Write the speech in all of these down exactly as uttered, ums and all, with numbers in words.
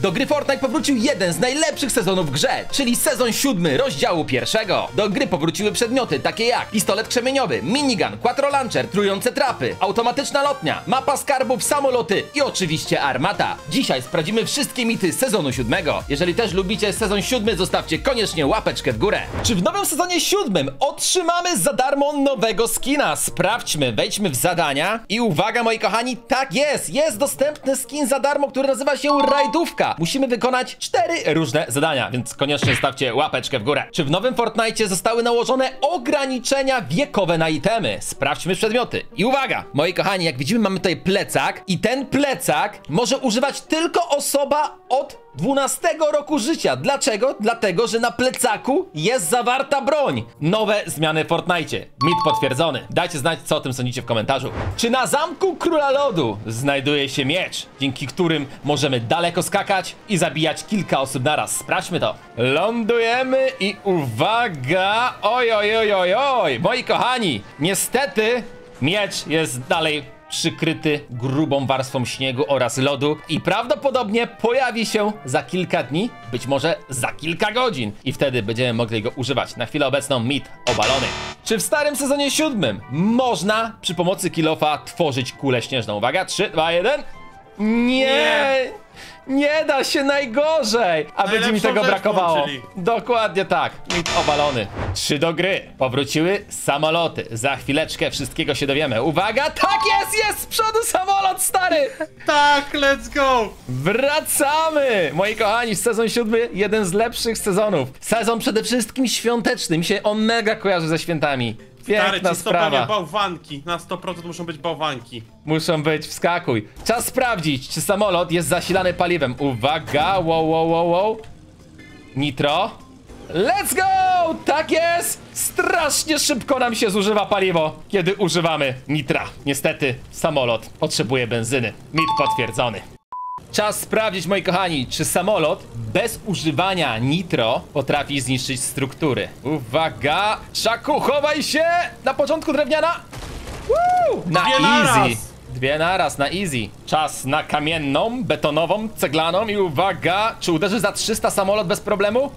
Do gry Fortnite powrócił jeden z najlepszych sezonów w grze, czyli sezon siódmy rozdziału pierwszego. Do gry powróciły przedmioty takie jak pistolet krzemieniowy, minigun, quattro launcher, trujące trapy, automatyczna lotnia, mapa skarbów, samoloty i oczywiście armata. Dzisiaj sprawdzimy wszystkie mity sezonu siódmego. Jeżeli też lubicie sezon siódmy, zostawcie koniecznie łapeczkę w górę. Czy w nowym sezonie siódmym otrzymamy za darmo nowego skina? Sprawdźmy, wejdźmy w zadania i uwaga moi kochani, tak jest, jest dostępny skin za darmo, który nazywa się Rajdówka. Musimy wykonać cztery różne zadania, więc koniecznie stawcie łapeczkę w górę. Czy w nowym Fortnite zostały nałożone ograniczenia wiekowe na itemy? Sprawdźmy przedmioty. I uwaga! Moi kochani, jak widzimy mamy tutaj plecak i ten plecak może używać tylko osoba od dwunastego roku życia. Dlaczego? Dlatego, że na plecaku jest zawarta broń. Nowe zmiany w Fortnite. Mit potwierdzony. Dajcie znać, co o tym sądzicie w komentarzu. Czy na Zamku Króla Lodu znajduje się miecz, dzięki którym możemy daleko skakać i zabijać kilka osób naraz? Sprawdźmy to. Lądujemy i uwaga! Oj, oj, oj, oj, oj! Moi kochani, niestety miecz jest dalej przykryty grubą warstwą śniegu oraz lodu i prawdopodobnie pojawi się za kilka dni, być może za kilka godzin i wtedy będziemy mogli go używać. Na chwilę obecną mit obalony. Czy w starym sezonie siódmym można przy pomocy kilofa tworzyć kulę śnieżną? Uwaga, trzy, dwa, jeden. Nie! Nie da się, najgorzej! A będzie mi tego brakowało. Włączyli. Dokładnie tak. Mit obalony. Trzy do gry. Powróciły samoloty. Za chwileczkę wszystkiego się dowiemy. Uwaga! Tak jest! Jest z przodu samolot, stary! Tak, let's go! Wracamy! Moi kochani, sezon siódmy, jeden z lepszych sezonów. Sezon przede wszystkim świąteczny. Mi się on mega kojarzy ze świętami. Piękna sprawa. Bałwanki. Na sto procent muszą być bałwanki. Muszą być, wskakuj. Czas sprawdzić, czy samolot jest zasilany paliwem. Uwaga, wow, wow, wow, wow. Nitro. Let's go! Tak jest! Strasznie szybko nam się zużywa paliwo, kiedy używamy nitra. Niestety, samolot potrzebuje benzyny. Mit potwierdzony. Czas sprawdzić, moi kochani, czy samolot bez używania nitro potrafi zniszczyć struktury. Uwaga! Szaku, chowaj się! Na początku drewniana! Woo! Na Dwie easy! Naraz. Dwie naraz, na easy. Czas na kamienną, betonową, ceglaną i uwaga! Czy uderzy za trzysta samolot bez problemu?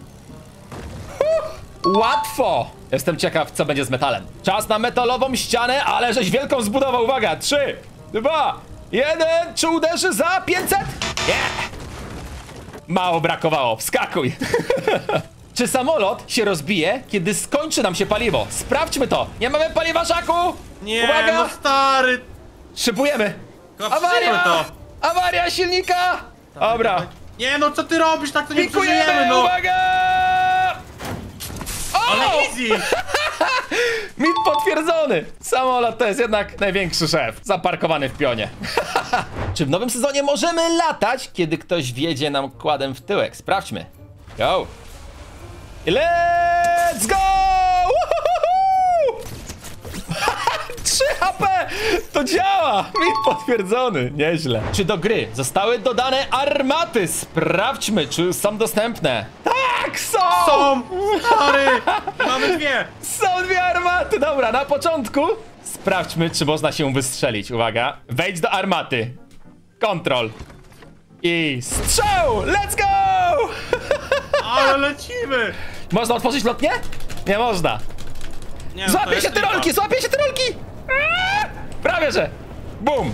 Huh! Łatwo! Jestem ciekaw, co będzie z metalem. Czas na metalową ścianę, ale żeś wielką zbudował. Uwaga! trzy, dwa, jeden, czy uderzy za pięćset? Nie! Yeah. Mało brakowało, wskakuj! Czy samolot się rozbije, kiedy skończy nam się paliwo? Sprawdźmy to! Nie mamy paliwa, Szaku! Nie, uwaga! No stary! Szybujemy! Awaria! To. Awaria silnika! Dobra. Nie no, co ty robisz? Tak to nie przeżyjemy, no! Uwaga! O! Ale easy! Mit potwierdzony! Samolot to jest jednak największy szef, zaparkowany w pionie. Czy w nowym sezonie możemy latać, kiedy ktoś wiedzie nam kładem w tyłek? Sprawdźmy. Go! Let's go! trzy H P! To działa! Mit potwierdzony, nieźle. Czy do gry zostały dodane armaty? Sprawdźmy, czy są dostępne. Tak, są! Są! Stary! Mamy dwie! Są dwie armaty! Dobra, na początku sprawdźmy, czy można się wystrzelić. Uwaga, wejdź do armaty. Kontrol. I strzał! Let's go! Ale lecimy! Można otworzyć lotnię? Nie można. Nie, złapie się te rolki, złapie się te rolki! Prawie że! Bum!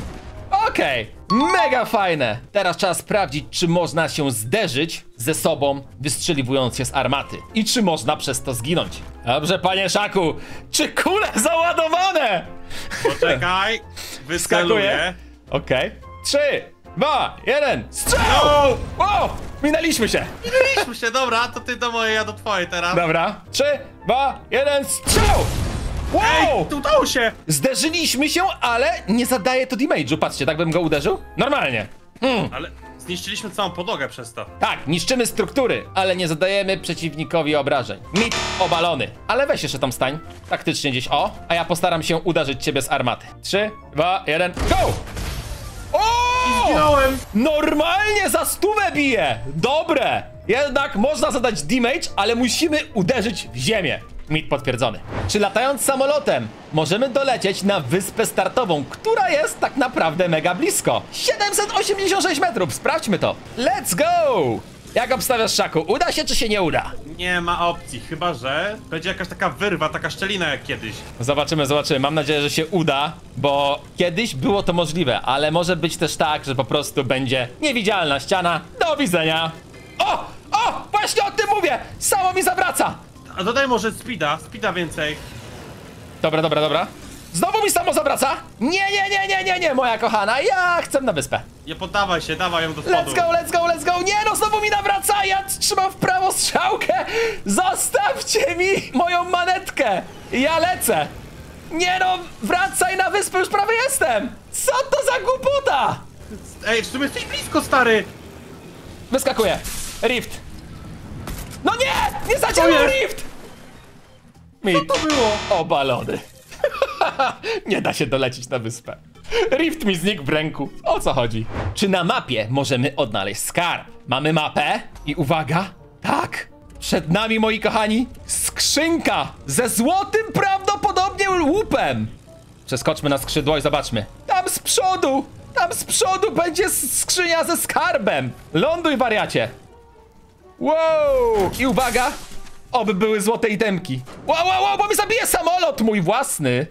Okej, okay. Mega fajne! Teraz trzeba sprawdzić, czy można się zderzyć ze sobą, wystrzeliwując się z armaty. I czy można przez to zginąć. Dobrze, panie Szaku! Czy kule załadowane? Poczekaj, wyskakuję. Okej. Okay. trzy, dwa, jeden, strzał! O! Wow! Minęliśmy się! Minęliśmy się, dobra, to ty do mojej, ja do twojej teraz. Dobra, trzy, dwa, jeden, strzał! Wow! Ej, tu udało się! Zderzyliśmy się, ale nie zadaje to damage'u. Patrzcie, tak bym go uderzył? Normalnie. Mm. Ale zniszczyliśmy całą podłogę przez to. Tak, niszczymy struktury, ale nie zadajemy przeciwnikowi obrażeń. Mit obalony. Ale weź jeszcze tam stań. Taktycznie gdzieś, o. A ja postaram się uderzyć ciebie z armaty. trzy, dwa, jeden, go! Zginąłem. Normalnie za stówę bije! Dobre! Jednak można zadać damage, ale musimy uderzyć w ziemię. Mit potwierdzony. Czy latając samolotem możemy dolecieć na wyspę startową, która jest tak naprawdę mega blisko? siedemset osiemdziesiąt sześć metrów, sprawdźmy to. Let's go! Jak obstawiasz, Szaku? Uda się czy się nie uda? Nie ma opcji, chyba że będzie jakaś taka wyrwa, taka szczelina jak kiedyś. Zobaczymy, zobaczymy. Mam nadzieję, że się uda, bo kiedyś było to możliwe, ale może być też tak, że po prostu będzie niewidzialna ściana. Do widzenia. O! O! Właśnie o tym mówię! Samo mi zawraca! A dodaj może speeda, speeda więcej. Dobra, dobra, dobra. Znowu mi samo zawraca? Nie, nie, nie, nie, nie, nie, moja kochana, ja chcę na wyspę. Nie poddawaj się, dawaj ją do spodu. Let's go, let's go, let's go, nie no, znowu mi nawraca, ja trzymam w prawo strzałkę. Zostawcie mi moją manetkę, ja lecę. Nie no, wracaj na wyspę, już prawie jestem. Co to za głupota? Ej, w sumie jesteś blisko, stary. Wyskakuję, rift. No nie, nie zaciąłem rift. Mi... Co to było? Obalony. Nie da się dolecieć na wyspę. Rift mi znikł w ręku. O co chodzi? Czy na mapie możemy odnaleźć skarb? Mamy mapę i uwaga, tak, przed nami, moi kochani, skrzynka ze złotym prawdopodobnie łupem. Przeskoczmy na skrzydło i zobaczmy. Tam z przodu, tam z przodu będzie skrzynia ze skarbem. Ląduj, wariacie. Wow, i uwaga, oby były złote itemki. Wow, wow, wow, bo mi zabije samolot mój własny.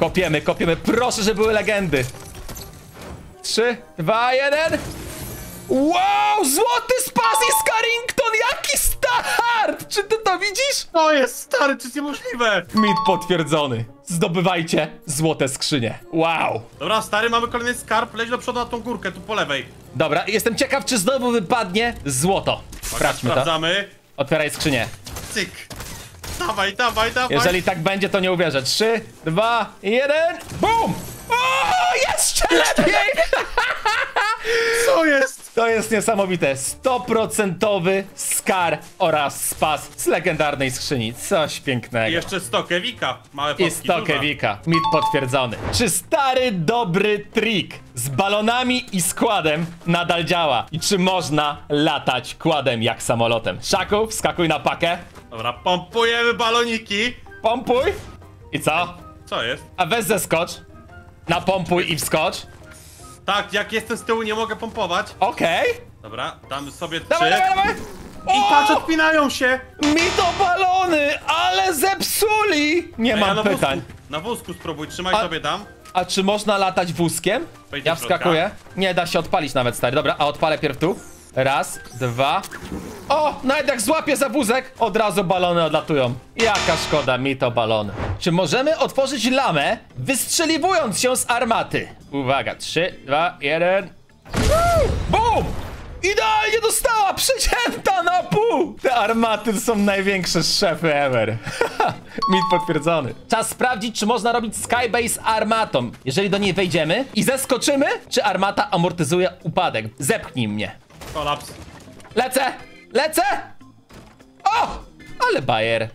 Kopiemy, kopiemy, proszę, żeby były legendy. Trzy, dwa, jeden. Wow, złoty spas i Scarrington, jaki start! Czy ty to widzisz? To jest stary, to jest niemożliwe. Mit potwierdzony, zdobywajcie złote skrzynie, wow. Dobra stary, mamy kolejny skarb, leć do przodu na tą górkę, tu po lewej. Dobra, jestem ciekaw, czy znowu wypadnie złoto. Sprawdźmy to. Otwieraj skrzynię. Cyk. Dawaj, dawaj, dawaj. Jeżeli tak będzie, to nie uwierzę. Trzy, dwa, jeden. BUM! O, jeszcze lepiej! Co jest? To jest niesamowite. sto procent skar oraz spas z legendarnej skrzyni. Coś pięknego. I jeszcze sto kewika. Małe potki. I sto kewika. Mit potwierdzony. Czy stary dobry trik z balonami i składem nadal działa? I czy można latać kładem jak samolotem? Szaku, wskakuj na pakę. Dobra, pompujemy baloniki. Pompuj. I co? Co jest? A weź zeskocz. Napompuj i wskocz. Tak, jak jestem z tyłu, nie mogę pompować. Okej. Okay. Dobra, damy sobie trzy. Dawaj, dawaj, dawaj. I patrz, odpinają się. Mi to balony, ale zepsuli. Nie Ej, mam ja na pytań. Wózku, na wózku spróbuj, trzymaj a, sobie tam. A czy można latać wózkiem? Pojedzie ja wskakuję. Nie da się odpalić nawet, stary. Dobra, a odpalę pierw tu. Raz, dwa. O, nawet jak złapię za wózek, od razu balony odlatują. Jaka szkoda, mi to balony. Czy możemy otworzyć lamę, wystrzeliwując się z armaty? Uwaga, trzy, dwa, jeden. BUM! Idealnie dostała, przecięta na pół! Te armaty są największe szefy ever. Mit potwierdzony. Czas sprawdzić, czy można robić skybase armatą. Jeżeli do niej wejdziemy i zeskoczymy, czy armata amortyzuje upadek. Zepchnij mnie. Kolaps. Lecę! Lecę! O! Ale bajer.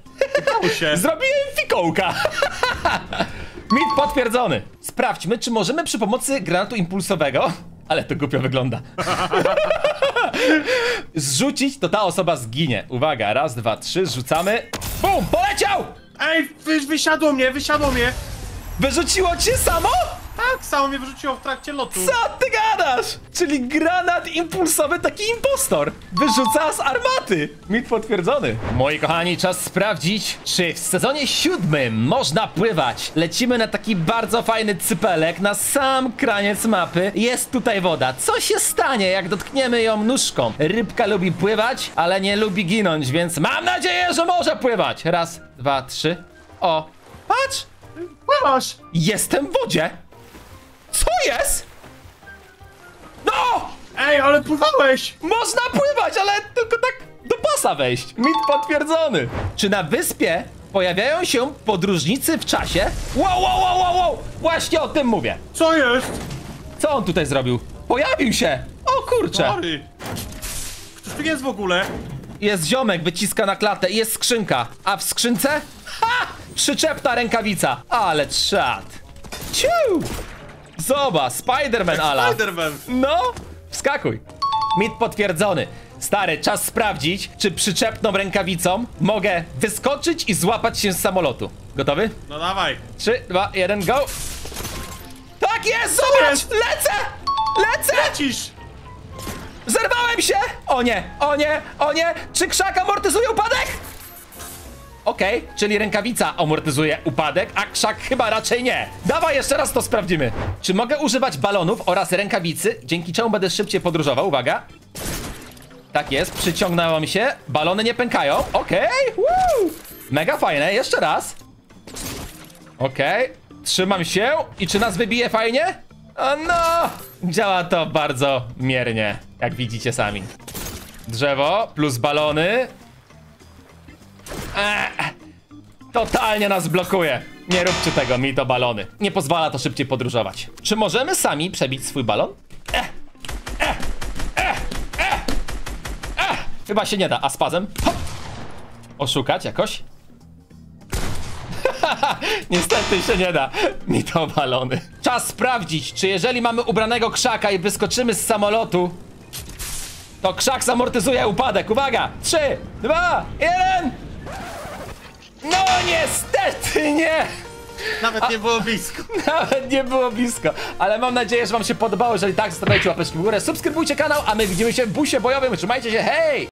Zrobiłem fikołka. Mit potwierdzony. Sprawdźmy, czy możemy przy pomocy granatu impulsowego... Ale to głupio wygląda. Zrzucić, to ta osoba zginie. Uwaga, raz, dwa, trzy, zrzucamy. BUM! Poleciał! Ej, wysiadło mnie, wysiadło mnie. Wyrzuciło cię samo? Tak, samo mnie wyrzuciło w trakcie lotu. Co ty gadasz? Czyli granat impulsowy, taki impostor. Wyrzuca z armaty. Mit potwierdzony. Moi kochani, czas sprawdzić, czy w sezonie siódmym można pływać. Lecimy na taki bardzo fajny cypelek, na sam kraniec mapy. Jest tutaj woda. Co się stanie, jak dotkniemy ją nóżką? Rybka lubi pływać, ale nie lubi ginąć, więc mam nadzieję, że może pływać. Raz, dwa, trzy. O, patrz. Pływasz. Jestem w wodzie. Co jest? No! Ej, ale pływałeś! Można pływać, ale tylko tak do pasa wejść. Mit potwierdzony. Czy na wyspie pojawiają się podróżnicy w czasie? Wow, wow, wow, wow, wow! Właśnie o tym mówię. Co jest? Co on tutaj zrobił? Pojawił się! O kurczę! Sorry. Ktoś tu jest w ogóle? Jest ziomek, wyciska na klatę i jest skrzynka. A w skrzynce? Ha! Przyczepna rękawica. Ale trzad. Ciu! Zoba, Spider-Man ala. Spider-Man. No, wskakuj. Mit potwierdzony. Stary, czas sprawdzić, czy przyczepną rękawicą mogę wyskoczyć i złapać się z samolotu. Gotowy? No dawaj. trzy, dwa, jeden, go! Tak jest! Zobacz! Jest? Lecę! Lecę! Lecisz! Zerwałem się! O nie, o nie, o nie! Czy krzak amortyzuje upadek? Okej, okay, czyli rękawica amortyzuje upadek, a krzak chyba raczej nie. Dawaj, jeszcze raz to sprawdzimy. Czy mogę używać balonów oraz rękawicy, dzięki czemu będę szybciej podróżował? Uwaga. Tak jest, przyciągnąłem się. Balony nie pękają. Okej, okay. Mega fajne, jeszcze raz. Okej, okay. Trzymam się. I czy nas wybije fajnie? O no! Działa to bardzo miernie, jak widzicie sami. Drzewo plus balony. Eee, totalnie nas blokuje. Nie róbcie tego, mi to balony. Nie pozwala to szybciej podróżować. Czy możemy sami przebić swój balon? Eee, eee, eee, eee, eee. Chyba się nie da, a z pazem? Hop. Oszukać jakoś? Niestety się nie da. Mi to balony. Czas sprawdzić, czy jeżeli mamy ubranego krzaka i wyskoczymy z samolotu, to krzak zamortyzuje upadek. Uwaga! trzy, dwa, jeden! No niestety nie! Nawet A, nie było blisko. Nawet nie było blisko. Ale mam nadzieję, że wam się podobało. Jeżeli tak, zostawiajcie łapeczki w górę, subskrybujcie kanał, a my widzimy się w busie bojowym. Trzymajcie się, hej!